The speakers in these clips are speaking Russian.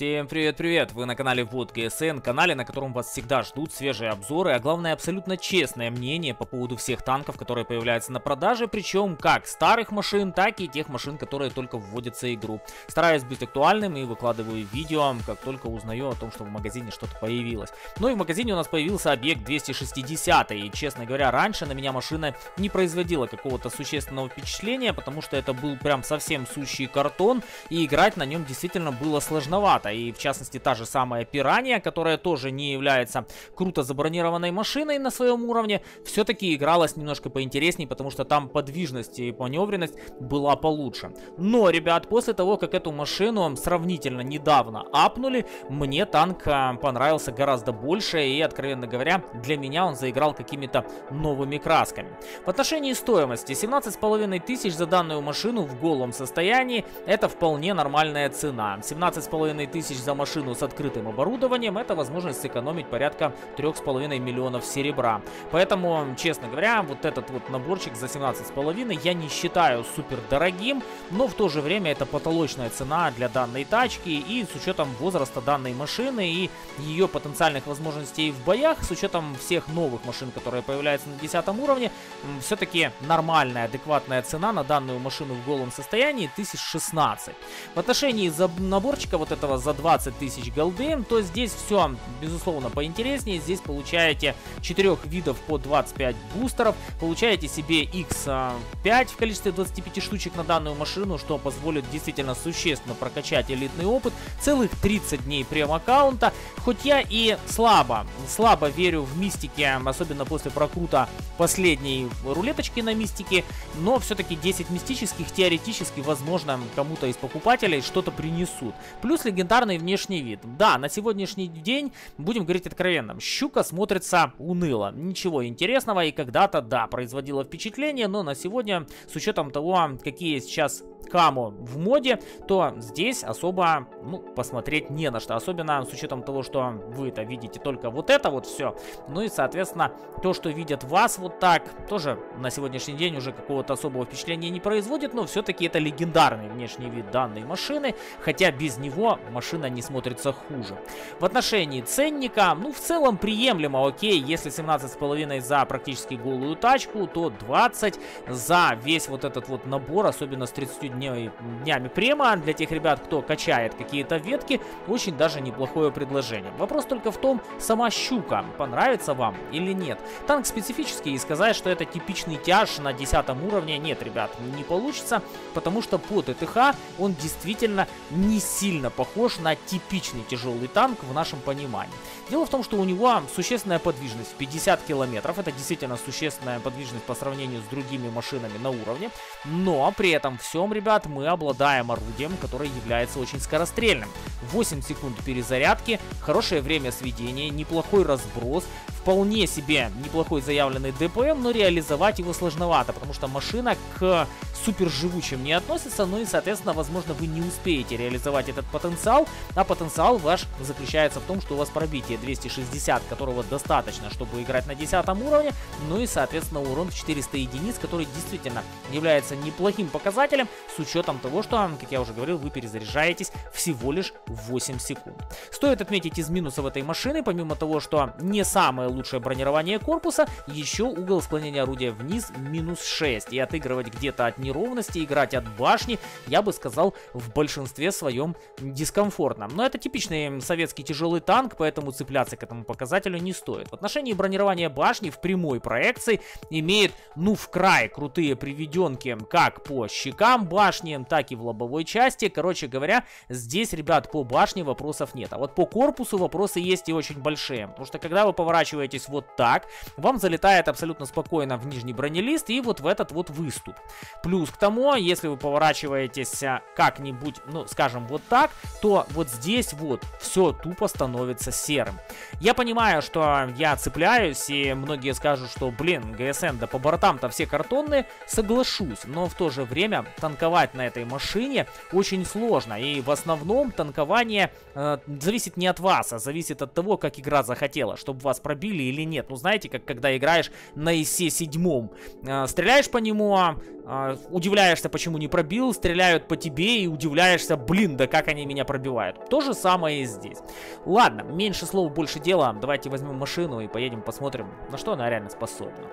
Всем привет-привет! Вы на канале WOT-GSN, канале, на котором вас всегда ждут свежие обзоры, а главное абсолютно честное мнение по поводу всех танков, которые появляются на продаже, причем как старых машин, так и тех машин, которые только вводятся в игру. Стараюсь быть актуальным и выкладываю видео, как только узнаю о том, что в магазине что-то появилось. Ну и в магазине у нас появился объект 260, и честно говоря, раньше на меня машина не производила какого-то существенного впечатления, потому что это был прям совсем сущий картон, и играть на нем действительно было сложновато. И в частности та же самая пиранья, которая тоже не является круто забронированной машиной на своем уровне, все-таки игралась немножко поинтересней, потому что там подвижность и маневренность была получше. Но, ребят, после того, как эту машину сравнительно недавно апнули, мне танк понравился гораздо больше, и, откровенно говоря, для меня он заиграл какими-то новыми красками. В отношении стоимости 17,5 тысяч за данную машину в голом состоянии — это вполне нормальная цена. 17,5 тысяч за машину с открытым оборудованием — это возможность сэкономить порядка 3,5 миллионов серебра. Поэтому, честно говоря, вот этот вот наборчик за 17,5 я не считаю супер дорогим, но в то же время это потолочная цена для данной тачки, и с учетом возраста данной машины и ее потенциальных возможностей в боях, с учетом всех новых машин, которые появляются на 10 уровне, все-таки нормальная, адекватная цена на данную машину в голом состоянии — 1016. В отношении наборчика вот этого за 20 тысяч голды, то здесь все, безусловно, поинтереснее. Здесь получаете 4 видов по 25 бустеров, получаете себе X5 в количестве 25 штучек на данную машину, что позволит действительно существенно прокачать элитный опыт, целых 30 дней прем-аккаунта. Хоть я и слабо верю в мистике, особенно после прокрута последней рулеточки на мистике, но все-таки 10 мистических теоретически, возможно, кому-то из покупателей что-то принесут. Плюс легендарный внешний вид. Да, на сегодняшний день, будем говорить откровенно, Щука смотрится уныло. Ничего интересного, и когда-то, да, производила впечатление, но на сегодня, с учетом того, какие сейчас камо в моде, то здесь особо, посмотреть не на что. Особенно с учетом того, что вы это видите только вот это вот все. Ну и, соответственно, то, что видят вас вот так, тоже на сегодняшний день уже какого-то особого впечатления не производит, но все-таки это легендарный внешний вид данной машины, хотя без него машина не смотрится хуже. В отношении ценника, в целом приемлемо, окей, если 17,5 за практически голую тачку, то 20 за весь вот этот вот набор, особенно с 30 днями према. Для тех ребят, кто качает какие-то ветки, очень даже неплохое предложение. Вопрос только в том, сама Щука понравится вам или нет. Танк специфический, и сказать, что это типичный тяж на 10 уровне, нет, ребят, не получится, потому что по ТТХ он действительно не сильно похож на типичный тяжелый танк в нашем понимании. Дело в том, что у него существенная подвижность в 50 километров, это действительно существенная подвижность по сравнению с другими машинами на уровне, но при этом всем, ребят, мы обладаем орудием, которое является очень скорострельным. 8 секунд перезарядки, хорошее время сведения, неплохой разброс, вполне себе неплохой заявленный ДПМ, но реализовать его сложновато, потому что машина к суперживучим не относится, ну и, соответственно, возможно, вы не успеете реализовать этот потенциал, а потенциал ваш заключается в том, что у вас пробитие 260, которого достаточно, чтобы играть на 10 уровне, ну и, соответственно, урон в 400 единиц, который действительно является неплохим показателем, с учетом того, что, как я уже говорил, вы перезаряжаетесь всего лишь 8 секунд. Стоит отметить из минусов этой машины, помимо того, что не самое лучшее бронирование корпуса, еще угол склонения орудия вниз минус 6, и отыгрывать где-то от неровности, играть от башни, я бы сказал, в большинстве своем дискомфортно. Но это типичный советский тяжелый танк, поэтому цепляться к этому показателю не стоит. В отношении бронирования башни в прямой проекции имеет, в край крутые приведенки как по щекам башни, так и в лобовой части. Короче говоря, здесь, ребят, по башне вопросов нет. А вот по корпусу вопросы есть и очень большие, потому что когда вы поворачиваетесь вот так, вам залетает абсолютно спокойно в нижний бронелист и вот в этот вот выступ. Плюс к тому, если вы поворачиваетесь как-нибудь, скажем, вот так, то вот здесь вот все тупо становится серым. Я понимаю, что я цепляюсь, и многие скажут, что, блин, ГСН, да по бортам-то все картонные, соглашусь, но в то же время танковать на этой машине очень сложно, и в основном танкование зависит не от вас, а зависит от того, как игра захотела, чтобы вас пробили или нет. Знаете, как когда играешь на ИС-7, стреляешь по нему, Удивляешься, почему не пробил, стреляют по тебе и удивляешься, блин, да как они меня пробивают. То же самое и здесь. Ладно, меньше слов, больше дела. Давайте возьмем машину и поедем посмотрим, на что она реально способна.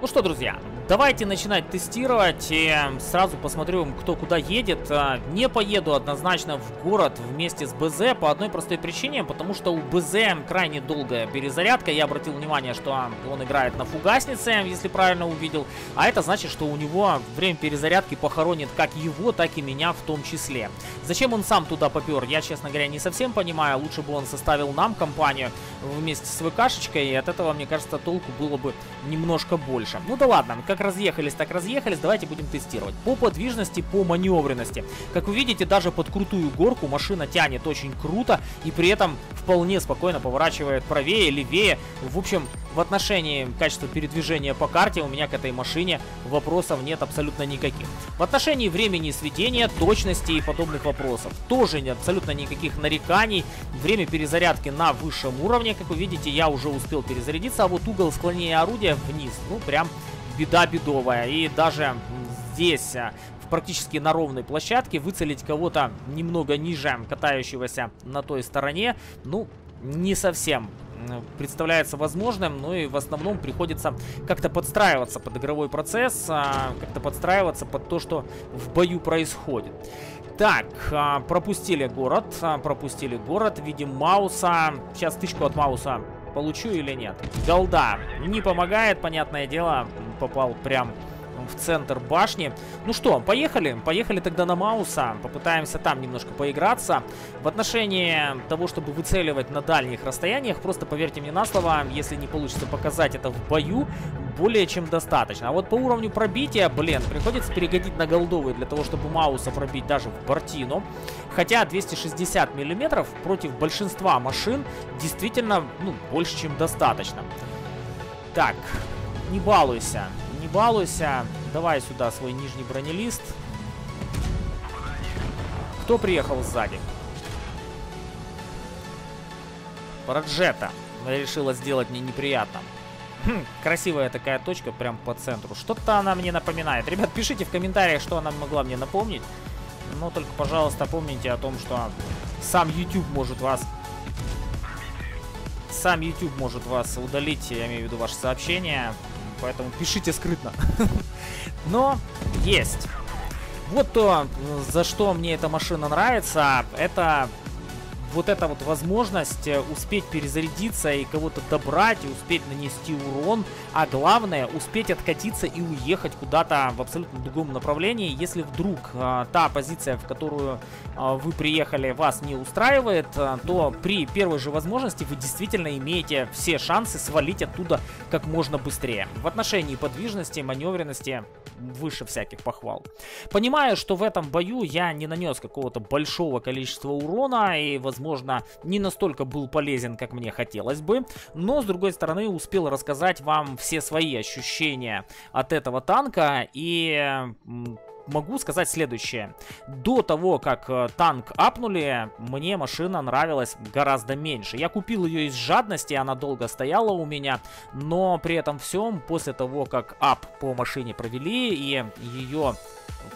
Ну что, друзья, давайте начинать тестировать и сразу посмотрю, кто куда едет. Не поеду однозначно в город вместе с БЗ по одной простой причине, потому что у БЗ крайне долгая перезарядка. Я обратил внимание, что он играет на фугаснице, если правильно увидел. А это значит, что у него время перезарядки похоронит как его, так и меня в том числе. Зачем он сам туда попер, я, честно говоря, не совсем понимаю. Лучше бы он составил нам компанию вместе с ВКшечкой, и от этого, мне кажется, толку было бы немножко больше. Ну да ладно, как разъехались, так разъехались. Давайте будем тестировать. По подвижности, по маневренности. Как вы видите, даже под крутую горку машина тянет очень круто. И при этом вполне спокойно поворачивает правее, левее. В общем, в отношении качества передвижения по карте у меня к этой машине вопросов нет абсолютно никаких. В отношении времени сведения, точности и подобных вопросов тоже нет абсолютно никаких нареканий. Время перезарядки на высшем уровне. Как вы видите, я уже успел перезарядиться. А вот угол склонения орудия вниз, ну прям беда бедовая. И даже здесь, практически на ровной площадке, выцелить кого-то немного ниже катающегося на той стороне, ну, не совсем представляется возможным, ну и в основном приходится как-то подстраиваться под игровой процесс, как-то подстраиваться под то, что в бою происходит. Так, пропустили город, видим Мауса, сейчас тычку от Мауса получу или нет. Голда не помогает, понятное дело, попал прям в центр башни. Ну что, поехали тогда на Мауса, попытаемся там немножко поиграться. В отношении того, чтобы выцеливать на дальних расстояниях, просто поверьте мне на слово, если не получится показать это в бою, более чем достаточно. А вот по уровню пробития, блин, приходится перегодить на голдовые для того, чтобы Мауса пробить даже в бортину. Хотя 260 миллиметров против большинства машин действительно, ну, больше чем достаточно. Так, не балуйся. Балуйся. Давай сюда свой нижний бронелист. Кто приехал сзади? Проджетта решила сделать мне неприятно. Красивая такая точка прям по центру. Что-то она мне напоминает. Ребят, пишите в комментариях, что она могла мне напомнить. Но только, пожалуйста, помните о том, что сам YouTube может вас... Сам YouTube может вас удалить, я имею в виду ваши сообщения. Поэтому пишите скрытно. Но есть. Вот то, за что мне эта машина нравится, это вот эта вот возможность успеть перезарядиться и кого-то добрать, и успеть нанести урон, а главное, успеть откатиться и уехать куда-то в абсолютно другом направлении. Если вдруг та позиция, в которую вы приехали, вас не устраивает, то при первой же возможности вы действительно имеете все шансы свалить оттуда как можно быстрее. В отношении подвижности, маневренности выше всяких похвал. Понимаю, что в этом бою я не нанес какого-то большого количества урона и, возможно, не настолько был полезен, как мне хотелось бы, но, с другой стороны, успел рассказать вам все свои ощущения от этого танка и... могу сказать следующее. До того, как танк апнули, мне машина нравилась гораздо меньше. Я купил ее из жадности, она долго стояла у меня, но при этом всем, после того, как ап по машине провели и ее,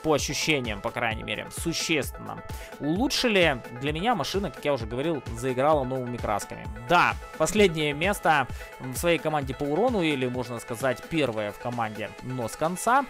по ощущениям, по крайней мере, существенно улучшили, для меня машина, как я уже говорил, заиграла новыми красками. Да, последнее место в своей команде по урону, или, можно сказать, первое в команде, но с конца.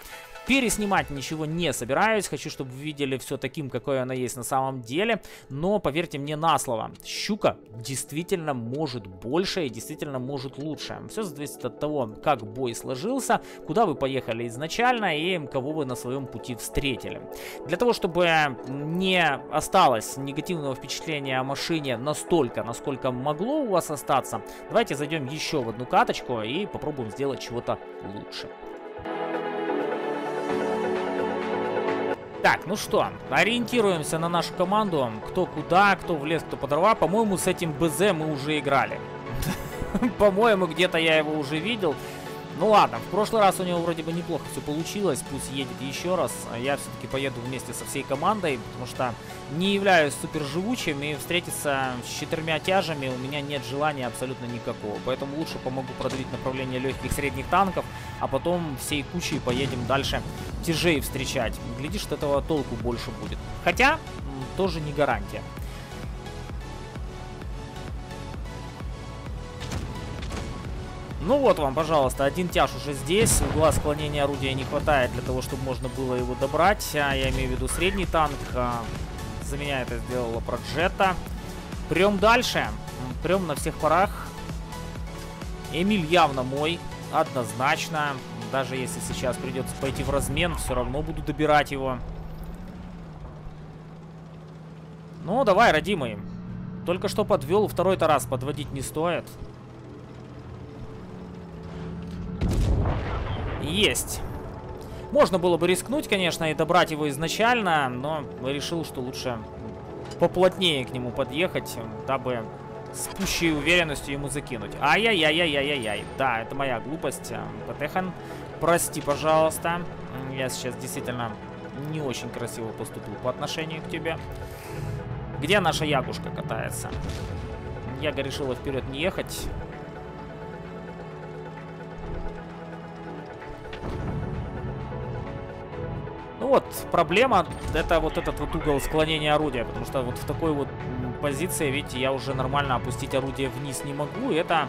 Переснимать ничего не собираюсь, хочу, чтобы вы видели все таким, какое она есть на самом деле, но поверьте мне на слово, Щука действительно может больше и действительно может лучше. Все зависит от того, как бой сложился, куда вы поехали изначально и кого вы на своем пути встретили. Для того, чтобы не осталось негативного впечатления о машине настолько, насколько могло у вас остаться, давайте зайдем еще в одну каточку и попробуем сделать чего-то лучше. Так, ну что, ориентируемся на нашу команду. Кто куда, кто в лес, кто по дрова. По-моему, с этим БЗ мы уже играли. По-моему, где-то я его уже видел. Ну ладно, в прошлый раз у него вроде бы неплохо все получилось, пусть едет еще раз. Я все-таки поеду вместе со всей командой, потому что не являюсь суперживучим, и встретиться с 4 тяжами у меня нет желания абсолютно никакого. Поэтому лучше помогу продавить направление легких средних танков, а потом всей кучей поедем дальше тяжей встречать. Глядишь, от этого толку больше будет. Хотя, тоже не гарантия. Ну вот вам, пожалуйста, один тяж уже здесь. Угла склонения орудия не хватает для того, чтобы можно было его добрать. Я имею в виду средний танк. За меня это сделала Проджетта. Прем дальше. Прем на всех парах. Эмиль явно мой. Однозначно. Даже если сейчас придется пойти в размен, все равно буду добирать его. Ну, давай, родимый. Только что подвел, второй-то раз подводить не стоит. Есть. Можно было бы рискнуть, конечно, и добрать его изначально, но решил, что лучше поплотнее к нему подъехать, дабы с пущей уверенностью ему закинуть. Ай-яй-яй-яй-яй-яй. Да, это моя глупость. Потехан, прости, пожалуйста. Я сейчас действительно не очень красиво поступил по отношению к тебе. Где наша ягушка катается? Яга решила вперед не ехать. Ну вот, проблема, это вот этот вот угол склонения орудия, потому что вот в такой вот позиции, видите, я уже нормально опустить орудие вниз не могу, и это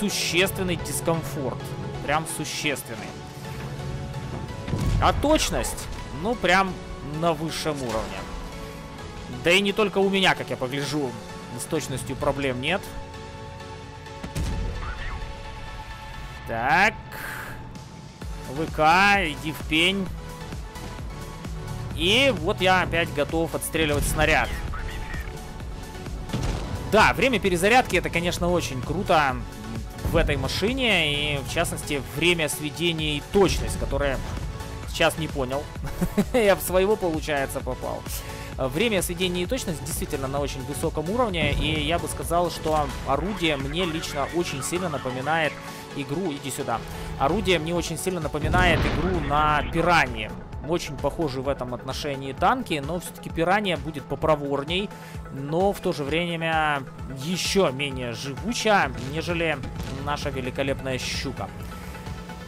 существенный дискомфорт, прям существенный. А точность, ну прям на высшем уровне. Да и не только у меня, как я погляжу, с точностью проблем нет. Так, ВК, иди в пень. И вот я опять готов отстреливать снаряд. Да, время перезарядки это, конечно, очень круто в этой машине. И, в частности, время сведения и точность, которые сейчас не понял. Я в своего, получается, попал. Время сведения и точность действительно на очень высоком уровне. И я бы сказал, что орудие мне лично очень сильно напоминает игру... Иди сюда. Орудие мне очень сильно напоминает игру на пиранье. Очень похожи в этом отношении танки, но все-таки пиранья будет попроворней, но в то же время еще менее живуча, нежели наша великолепная щука.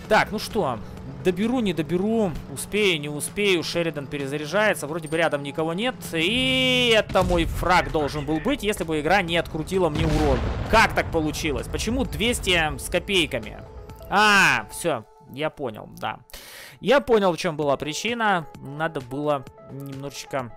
Так, ну что, доберу, не доберу, успею, не успею, Шеридан перезаряжается, вроде бы рядом никого нет, и это мой фраг должен был быть, если бы игра не открутила мне урон. Как так получилось? Почему 200 с копейками? А, все, я понял, да. Я понял, в чем была причина. Надо было немножечко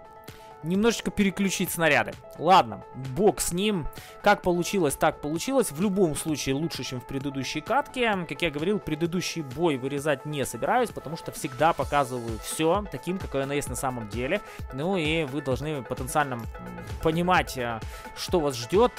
переключить снаряды. Ладно, бог с ним. Как получилось, так получилось. В любом случае лучше, чем в предыдущей катке. Как я говорил, предыдущий бой вырезать не собираюсь, потому что всегда показываю все таким, какое оно есть на самом деле. Ну и вы должны потенциально понимать, что вас ждет.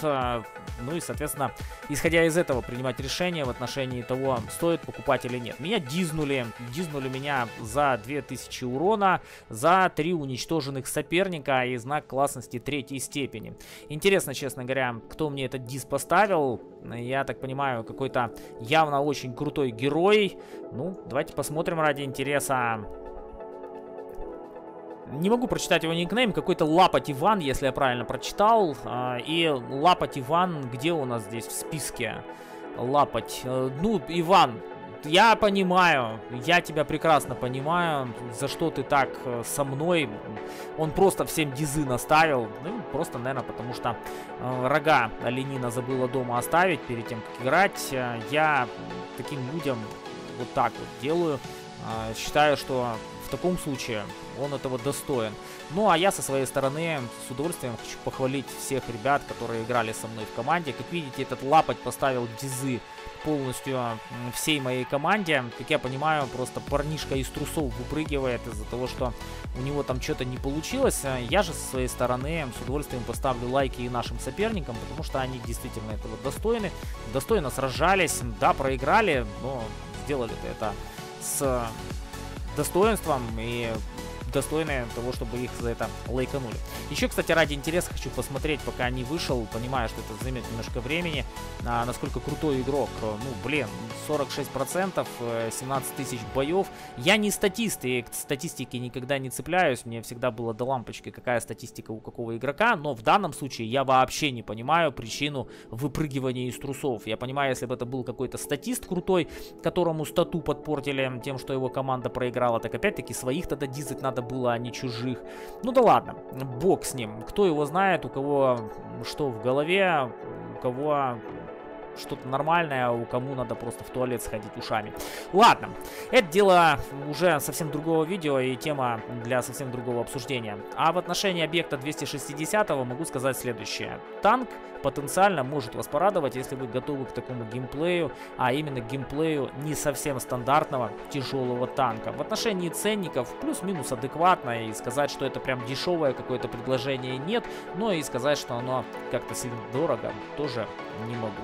Ну и, соответственно, исходя из этого, принимать решение в отношении того, стоит покупать или нет. Меня дизнули. Дизнули меня за 2000 урона, за 3 уничтоженных соперника и знак классности 3-й степени. Интересно, честно говоря, кто мне этот диз поставил. Я так понимаю, какой-то явно очень крутой герой. Ну, давайте посмотрим ради интереса. Не могу прочитать его никнейм. Какой-то Лапоть Иван, если я правильно прочитал. И Лапоть Иван, где у нас здесь в списке? Лапоть. Ну, Иван, я понимаю, я тебя прекрасно понимаю, за что ты так со мной. Он просто всем дизы наставил, ну, просто, наверное, потому что рога оленина забыла дома оставить перед тем, как играть. Я таким людям вот так вот делаю, считаю, что в таком случае он этого достоин. Ну, а я со своей стороны с удовольствием хочу похвалить всех ребят, которые играли со мной в команде. Как видите, этот Лапоть поставил дизы полностью всей моей команде. Как я понимаю, просто парнишка из трусов выпрыгивает из-за того, что у него там что-то не получилось. Я же со своей стороны с удовольствием поставлю лайки и нашим соперникам, потому что они действительно этого достойны. Достойно сражались, да, проиграли, но сделали это с достоинством и достойны того, чтобы их за это лайканули. Еще, кстати, ради интереса хочу посмотреть, пока не вышел, понимаю, что это займет немножко времени, насколько крутой игрок. Ну, блин, 46%, 17 тысяч боев. Я не статист, и к статистике никогда не цепляюсь, мне всегда было до лампочки, какая статистика у какого игрока, но в данном случае я вообще не понимаю причину выпрыгивания из трусов. Я понимаю, если бы это был какой-то статист крутой, которому стату подпортили тем, что его команда проиграла, так опять-таки своих тогда дизать надо было, а не чужих. Ну да ладно, бог с ним, кто его знает, у кого что в голове, у кого что-то нормальное, у кому надо просто в туалет сходить ушами. Ладно, это дело уже совсем другого видео и тема для совсем другого обсуждения. А в отношении объекта 260 могу сказать следующее. Танк потенциально может вас порадовать, если вы готовы к такому геймплею, а именно геймплею не совсем стандартного тяжелого танка. В отношении ценников плюс-минус адекватно, и сказать, что это прям дешевое какое-то предложение, нет, но и сказать, что оно как-то сильно дорого, тоже не могу.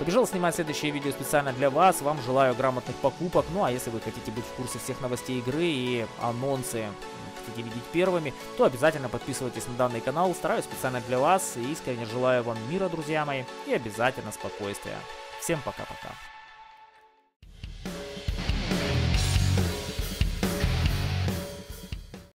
Побежал снимать следующее видео специально для вас, вам желаю грамотных покупок, ну а если вы хотите быть в курсе всех новостей игры и анонсы хотите видеть первыми, то обязательно подписывайтесь на данный канал, стараюсь специально для вас и искренне желаю вам мира, друзья мои, и обязательно спокойствия. Всем пока-пока.